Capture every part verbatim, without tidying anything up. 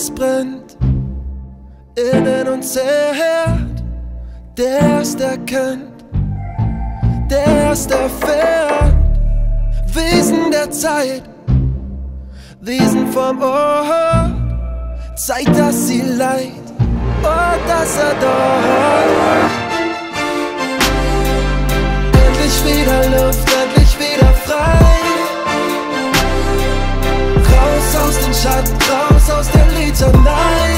es brennt, innen und zerrt. Der ist erkannt, der ist erfährt. Wesen der Zeit, Wesen vom Ort. Zeit, dass sie leid, oh, dass er dort. Endlich wieder Luft, endlich wieder frei. Raus aus den Schatten, raus aus der Litanei.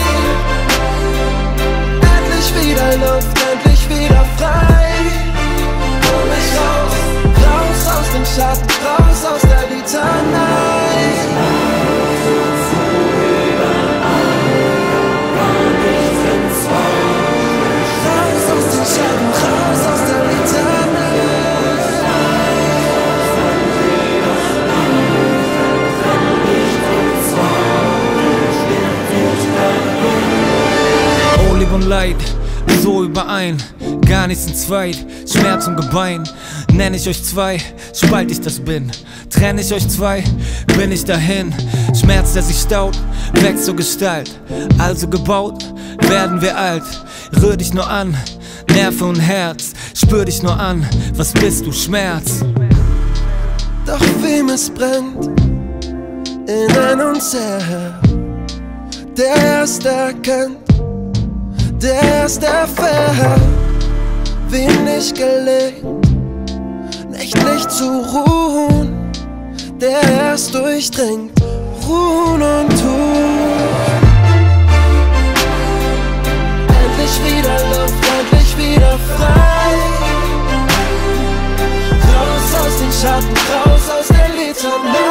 Endlich wieder Luft, endlich wieder frei. Komm ich raus, raus aus dem Schatten, raus aus der Litanei. Oh, Liebe und Leid, so überein, gar nichts in Zweit, Schmerz und Gebein. Nenn ich euch zwei, spalt ich das bin. Trenn ich euch zwei, bin ich dahin. Schmerz, der sich staut, wächst zur Gestalt. Also gebaut, werden wir alt. Rühr dich nur an, Nerven und Herz. Spür dich nur an, was bist du, Schmerz? Doch wem es brennt, innen und zerrt. Der ist erkannt, der ist erfährt. Wem nicht gelingt, nicht, nicht zu ruhen, der ist durchdringt, ruhen und tun. Endlich wieder Luft, endlich wieder frei. Raus aus den Schatten, raus aus der Litanei.